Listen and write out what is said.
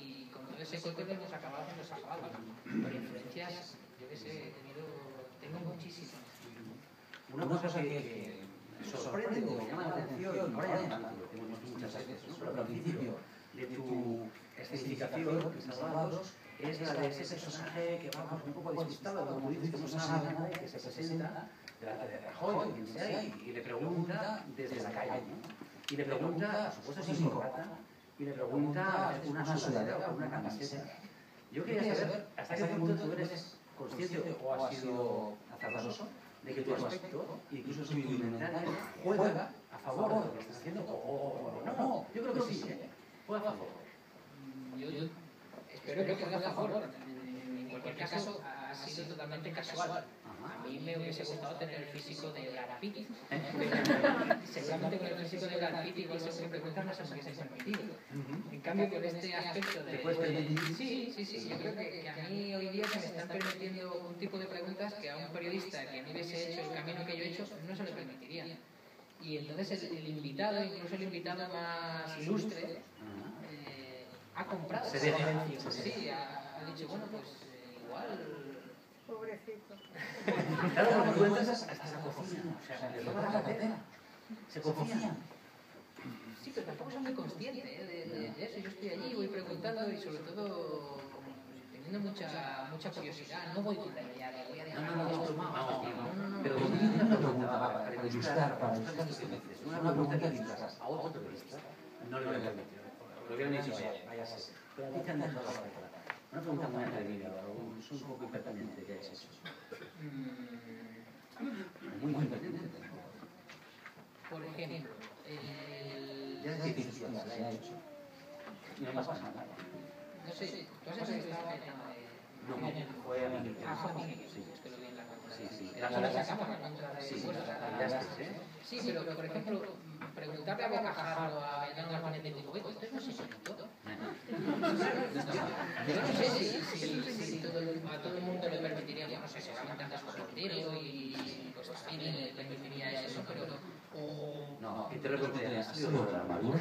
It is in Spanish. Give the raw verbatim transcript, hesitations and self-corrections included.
y con todo ese cote hemos acabado en los acabados. Por influencias, yo que sé, he tenido, tengo muchísimas. Una cosa que sorprende o llama la atención, ahora ya lo tenemos muchas veces, ¿no? Pero al principio de tu escenificación que estás dando es la de ese personaje que va un poco despistado, como dices, que no sabe nada, que se presenta delante de Rajoy, quien sea, y le pregunta desde la calle, ¿no? Y le pregunta, por supuesto sin corbata, y le pregunta una sudadera o una camiseta. Yo quería saber hasta qué punto tú eres consciente o has sido azaroso de que tu aspecto, incluso si tu inventario, juega a favor de lo que estás haciendo. O no, yo creo que sí, juega a favor. Yo espero que juegue a favor. En cualquier caso, ha sido totalmente casual. A mí me hubiese gustado tener el físico de Garapiti. Seguramente con el físico de Garapiti igual se preguntan las cosas que se han permitido. En cambio, con este aspecto de... Sí, sí, sí. Yo creo que a mí hoy día se me están permitiendo un tipo de preguntas que a un periodista que no hubiese hecho el camino que yo he hecho no se le permitiría. Y entonces el invitado, incluso el invitado más ilustre, ha comprado ese silencio. Sí, ha dicho, bueno, pues igual... Pobrecito. Claro, porque tú entras hasta la cocina. O sea, le toca la cartera. Se confían. Sí, pero tampoco soy muy consciente de eso. Yo estoy allí, voy preguntando y sobre todo teniendo mucha curiosidad. No voy con la idea de voy a dejar... No, no, no. Pero tú tienes una pregunta para entrevistar, para buscar tus temencias. Una pregunta que disfrazas a otro periodista no le voy a permitir. Lo hubieran dicho, vaya a ser. Pero a ti te han dejado la palabra. Una pregunta muy atrevida, es un poco impertinente que es eso. Muy, muy impertinente. Por ejemplo, el... Ya es difícil, ya se ha hecho. Y no pasa nada. No sé, ¿tú has entrevistado el tema de...? No, fue a Miguel. Ah, fue a Miguel. Sí, es que lo vi en la contra de... Sí, sí. ¿La sacamos la contra de...? Sí, la sí, pero por ejemplo, preguntarle a Bocajarro a Belén Garbanet de Cucueto, esto no es eso ni todo. Yo no sé si a todo el mundo le permitiría, no sé, seguramente andas con Quintero y pues también le permitiría eso, pero o... No, Quintero le permitiría, ¿has sido de la armadura?